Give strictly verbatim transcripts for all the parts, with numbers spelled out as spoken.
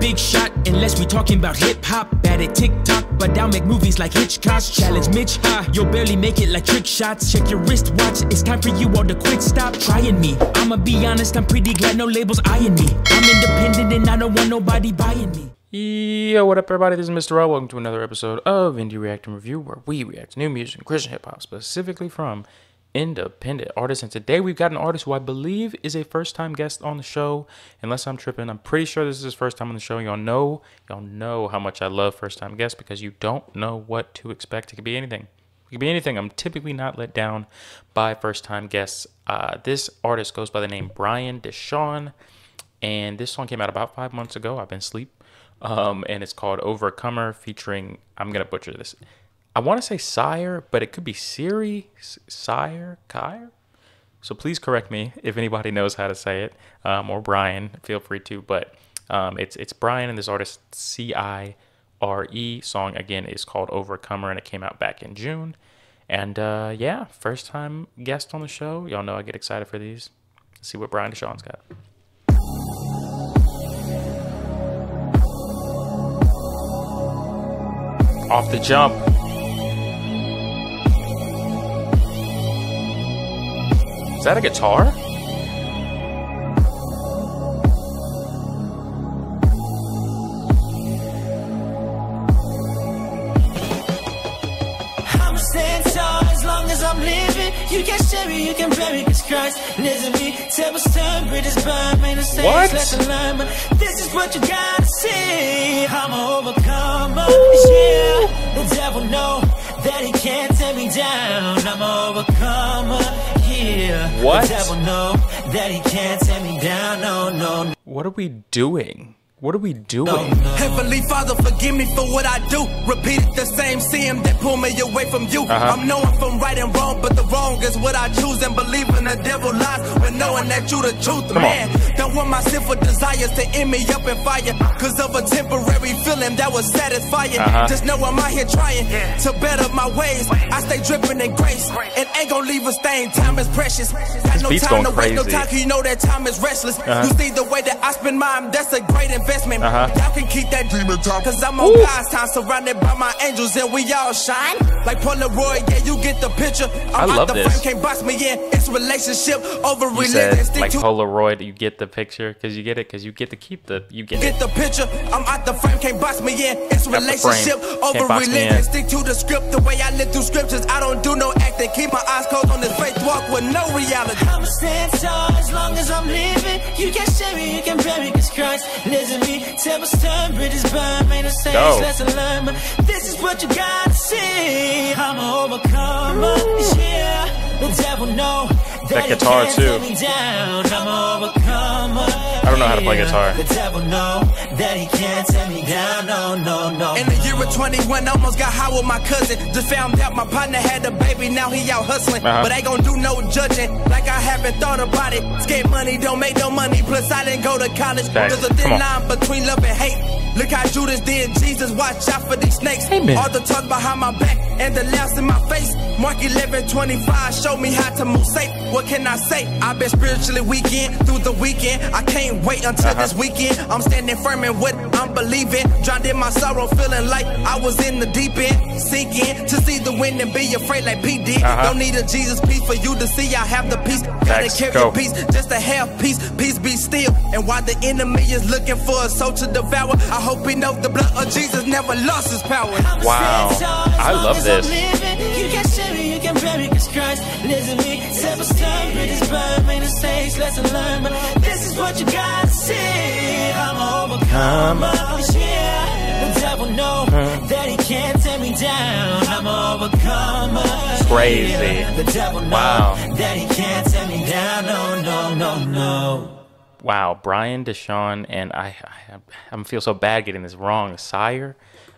big shot, unless we talking about hip-hop. Bad at TikTok, but I'll make movies like Hitchcock. Challenge Mitch, ha, you'll barely make it like trick shots. Check your wristwatch, it's time for you all to quit, stop trying me. I'ma be honest, I'm pretty glad no labels eyeing me. I'm independent and I don't want nobody buying me. Yo, what up everybody, this is Mister L. Welcome to another episode of Indie React and Review, where we react to new music and Christian hip-hop, specifically from independent artists. And today we've got an artist who I believe is a first-time guest on the show, unless I'm tripping. I'm pretty sure this is his first time on the show. Y'all know, y'all know how much I love first-time guests, because you don't know what to expect. It could be anything. It could be anything. I'm typically not let down by first-time guests. Uh, this artist goes by the name Bryan DeShaun, and this song came out about five months ago. I've been asleep. Um, and it's called Overcomer, featuring, I'm going to butcher this, I want to say Sire, but it could be Siri, Sire, Kyre. So please correct me if anybody knows how to say it, um, or Bryan, feel free to, but um, it's it's Bryan and this artist, C I R E. Song, again, is called Overcomer, and it came out back in June. And uh, yeah, first time guest on the show. Y'all know I get excited for these. Let's see what Bryan DeShaun's got. Off the jump. Is that a guitar? I'm staying tall as long as I'm living. You can share it, you can bury it, cause Christ lives in me. Tables turn, bridges burn, man, the same flesh and line. But this is what you gotta see. I'm an overcomer. Yeah. The devil know that he can't tear me down. I'm overcomer here. What? The devil know that he can't tear me down. No, no, no. What are we doing? What are we doing? No, no. Heavenly Father, forgive me for what I do. Repeat the same sin that pulled me away from you. Uh-huh. I'm knowing from right and wrong, but the wrong is what I choose, and believe in the devil lies when knowing that you the truth. Come man, on. Don't want my sinful desires to end me up in fire, cause of a temporary feeling that was satisfying. Uh-huh. Just know I'm out here trying, yeah, to better my ways. I stay dripping in grace, and ain't gonna leave a stain. Time is precious. Got no time to waste, no time, you know that time is restless. Uh-huh. You see the way that I spend mine, that's a great investment. Uh-huh. Y'all can keep that dreaming talk, cause I'm on God's time, surrounded by my angels, and we all shine like Polaroid. Yeah, you get the picture. I'm I love the this. Can't box me in. It's relationship over religion. Like Polaroid, you get the picture, cause you get it, cause you get to keep the. You get, get it. The picture. I'm out the frame. Can't box me in. It's Got relationship over religion. Stick to the script. The way I live through scriptures. I don't do no acting. Keep my eyes closed on this faith walk with no reality. I'm staying tall as long as I'm living. You can share me, you can bury, cause Christ lives in me. Temples turn, bridges burn, man, the same flesh and line. But this is what you gotta see. I'm an overcomer, yeah. The devil know that guitar too. I don't know how to play guitar. The devil know that he can't tear me down. No, no, no. In the year of twenty-one, almost got high with my cousin. Just found out my partner had a baby. Now he out hustling, uh-huh. But ain't gonna do no judging. Like I haven't thought about it. Skate money don't make no money. Plus I didn't go to college. Thanks. There's a thin line between love and hate. Look how Judas did Jesus. Watch out for these snakes. Amen. All the talk behind my back and the laughs in my face. Mark eleven twenty-five show me how to move safe. What can I say? I've been spiritually weakened through the weekend. I can't wait until uh-huh. this weekend. I'm standing firm in what I'm believing. Drowned in my sorrow, feeling like I was in the deep end. Sinking to see the wind and be afraid like P. Diddy. Uh-huh. Don't need a Jesus piece for you to see I have the peace. Gotta carry Go. peace, just a half peace. Peace be still. And while the enemy is looking for a soul to devour, I hope he knows the blood of Jesus never lost his power. Wow, I love this. You can share me, you can bury, cause Christ lives in me. Several stone bridges burn, made mistakes, lesson learned. But this is what you gotta see. I'm an overcomer, yeah. The devil know that he can't tear me down. I'm an overcomer. Crazy. The devil know that he can't tear me down. No, no, no, no. Wow, Bryan DeShaun, and I, I, I feel so bad getting this wrong. Sire,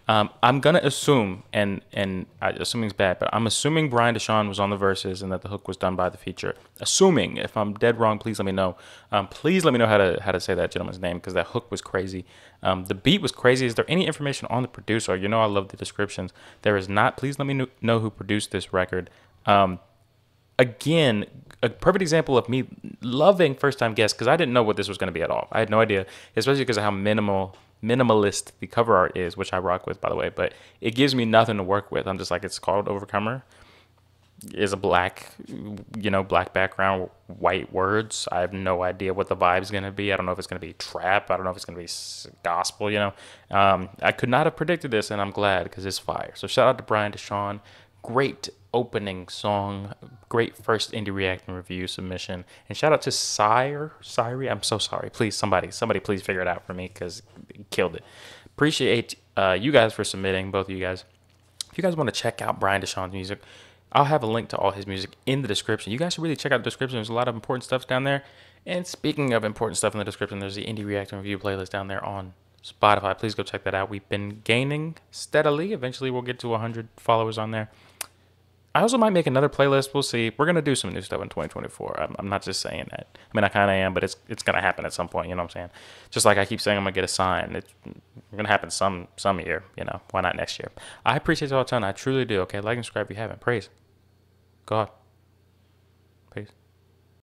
um, I'm gonna assume, and and I, assuming's bad, but I'm assuming Bryan DeShaun was on the verses and that the hook was done by the feature. Assuming, if I'm dead wrong, please let me know. Um, please let me know how to how to say that gentleman's name, because that hook was crazy. Um, the beat was crazy. Is there any information on the producer? You know, I love the descriptions. There is not. Please let me know who produced this record. Um, again. A perfect example of me loving first-time guests, because I didn't know what this was going to be at all. I had no idea, especially because of how minimal minimalist the cover art is, which I rock with, by the way, but it gives me nothing to work with. I'm just like, it's called Overcomer. Is a black, you know, black background, white words. I have no idea what the vibe's going to be. I don't know if it's going to be trap. I don't know if it's going to be gospel, you know. Um, I could not have predicted this, and I'm glad because it's fire. So shout out to Bryan DeShaun. Great opening song. Great first indie react and review submission. And shout out to Sire. Sire, I'm so sorry. Please, somebody, somebody please figure it out for me because it killed it. Appreciate uh, you guys for submitting, both of you guys. If you guys want to check out Bryan DeShaun's music, I'll have a link to all his music in the description. You guys should really check out the description. There's a lot of important stuff down there. And speaking of important stuff in the description, there's the Indie React and Review playlist down there on Spotify. Please go check that out. We've been gaining steadily. Eventually, we'll get to one hundred followers on there. I also might make another playlist. We'll see. We're going to do some new stuff in twenty twenty-four. I'm, I'm not just saying that. I mean, I kind of am, but it's it's going to happen at some point. You know what I'm saying? Just like I keep saying I'm going to get a sign. It's going to happen some some year. You know, why not next year? I appreciate y'all a ton. I truly do. Okay, like and subscribe if you haven't. Praise God.